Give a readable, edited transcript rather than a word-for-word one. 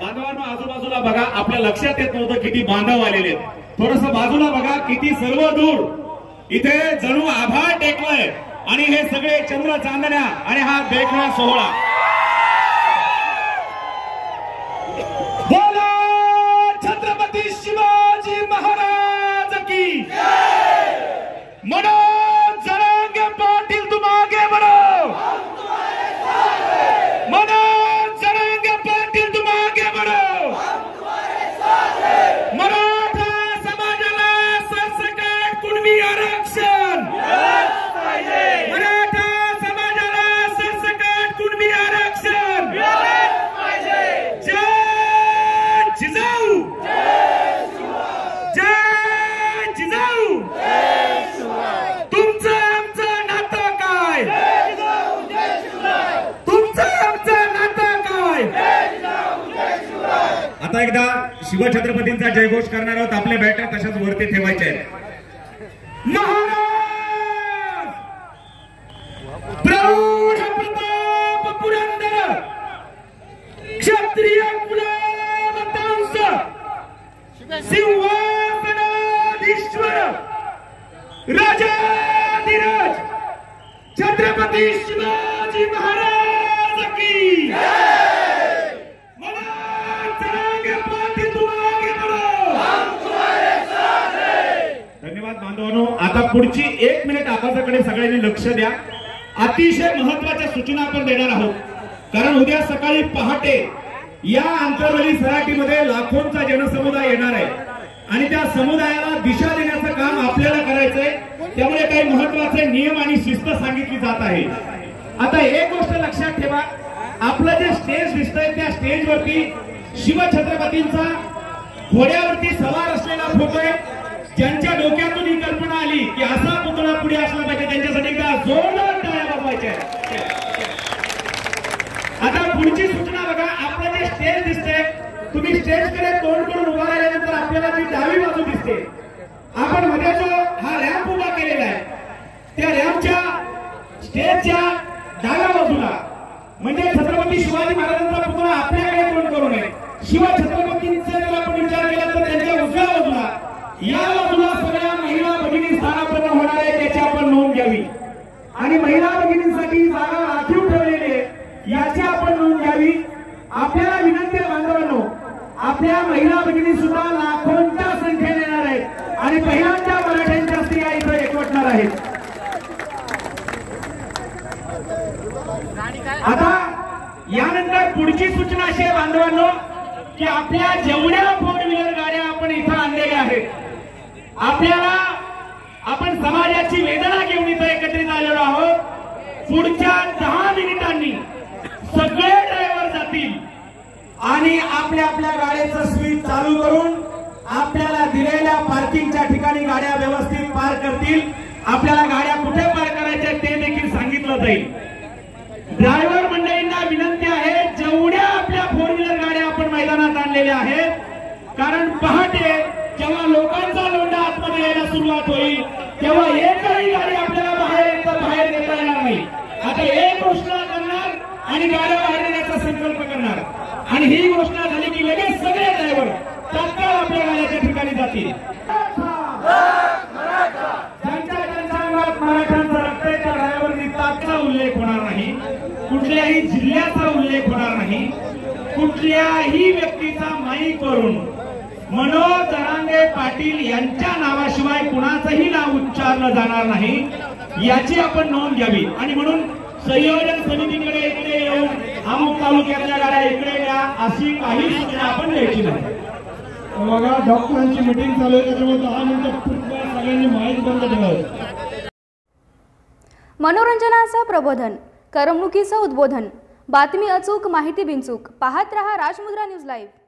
बांधवांनो आजूबाजूला बघा, आपल्या लक्षात येत नव्हतं किती बांधव आलेले आहेत. थोडंसं बाजूला बघा, किती सर्व दूर इथे जणू आभाळ टेकलंय आणि हे सगळे चंद्र चांदण्या आणि हा वेगळा सोहळा. बोला छत्रपती शिवाजी महाराज की. मनोज जरांगे पाटील तुम आगे बढ़ो. मनोज जरांगे पाटील तुम आगे बढ़ो. मराठा समाजाला सरसकट कुणबी आरक्षण. मराठा समाजाला सरसकट कुणबी आरक्षण. जय जिजाऊ. जय जिजाऊ. तुमचं आमचं नातं काय. तुमचं आमचं नातं काय. आता एकदा शिवछत्रपतींचा जयघोष करणार आहोत. आपले बॅनर तशाच वरती ठेवायचे आहेत. महाराज प्रौढ प्रताप पुरंदर क्षत्रिय कुलवंश सिंहासनाधीश्वर राजाधिराज छत्रपती शिवाजी महाराज की. मनोज जरांगे पाटील तुम आगे बढ़ो. धन्यवाद बांधवांनो. आता पुढची एक मिनिट आपापसाकडे सगळ्यांनी लक्ष द्या. अतिशय महत्वाच्या सूचना आपण देणार आहोत, कारण उद्या सकाळी पहाटे या आंतरवाली सराटीमध्ये लाखोंचा जनसमुदाय येणार आहे आणि त्या समुदायाला दिशा देण्याचं काम आपल्याला करायचंय. त्यामुळे काही महत्त्वाचे नियम आणि शिस्त सांगितली जात आहे. आता एक गोष्ट लक्षात ठेवा, आपलं जे स्टेज दिसतंय त्या स्टेजवरती शिवछत्रपतींचा घोड्यावरती सवार असलेला फोटो आहे. ज्यांच्या डोक्यातून ही कल्पना आली की असा पुतळा पुढे असला पाहिजे त्यांच्यासाठी एकदा जोरदार टाळ्या वाजवायच्या. आता पुढची सूचना बघा, आपलं जे स्टेज दिसतंय तुम्ही स्टेजकडे तोंड करून उभा राहिल्यानंतर आपल्याला जी डावी बाजू दिसते, आपण मध्ये जो हा रॅम्प उभा केलेला आहे त्या रॅम्पच्या स्टेजच्या डाव्या बाजूला, म्हणजे छत्रपती शिवाजी महाराजांचा पुतळा आपल्याकडे तोंड करू नये. शिवछत्रपतींचा जर आपण विचार केला तर त्यांच्या उजव्या बाजूला या बाजूला सगळ्या महिला भगिनी स्थानापन्न होणार आहे, त्याची आपण नोंद घ्यावी. आणि महिला भगिनींसाठी जागा राखीव ठेवलेली आहे याची आपण नोंद घ्यावी. आपल्याला विनंती आहे बांधवांनो, आपल्या महिला भगिनी सुद्धा लाखोंच्या संख्येने येणार आहेत आणि पहिल्यांदा मराठ्यांच्या स्त्रिया इथं एकवटणार आहेत. आता यानंतर पुढची सूचना अशी आहे बांधवांनो की आपल्या जेवढ्या फोर व्हीलर गाड्या आपण इथं आणलेल्या आहेत, आपल्याला आपण समाजाची वेदना घेऊन इथं एकत्रित आलेलो आहोत. पुढच्या 10 मिनिटांनी सगळे ड्रायव्हर जातील आणि आपल्या आपल्या गाड्याचं स्विच चालू करून आपल्याला दिलेल्या पार्किंगच्या ठिकाणी गाड्या व्यवस्थित पार्क करतील. आपल्याला गाड्या कुठे पार्क करायच्या ते देखील सांगितलं जाईल. ड्रायव्हर मंडळींना विनंती आहे, जेवढ्या आपल्या फोर व्हीलर गाड्या आपण मैदानात आणलेल्या आहेत, कारण पहाटे जेव्हा लोकांचा लोंढा आतमध्ये यायला सुरुवात होईल तेव्हा एकही गाडी आपल्याला बाहेर देता येणार नाही. आता एक घोषणा करणार आणि गाड्या बाहेर येण्याचा संकल्प करणार आणि ही घोषणा झाली की लगेच सगळे ड्रायव्हर तत्काळ आपल्या गाड्याच्या ठिकाणी जातील. ज्यांच्या ज्यांच्या अंगात मराठ्यांचा रक्त आहे त्या ड्रायव्हरनी तात्काळ उल्लेख होणार नाही, कुठल्याही जिल्ह्याचा उल्लेख होणार नाही, कुठल्याही व्यक्तीचा माईक करून मनोज जरांगे पाटील यांच्या नावाशिवाय कुणाचंही नाव उच्चारलं जाणार नाही याची आपण नोंद घ्यावी. आणि म्हणून संयोजन समितीकडे इकडे येऊन अमुक तालुक्यातल्या गाड्या इकडे या अशी काही सूचना आपण द्यायची नाही. बघा डॉक्टरांची मीटिंग चालू आहे त्याच्यामुळे 10 मिनिटं सगळ्यांनी माहीत बंद ठेवावी. मनोरंजनाचा प्रबोधन, करमणुकीचं उद्बोधन, बातमी अचूक, माहिती बिनचूक. पाहत रहा राजमुद्रा न्यूज लाईव्ह.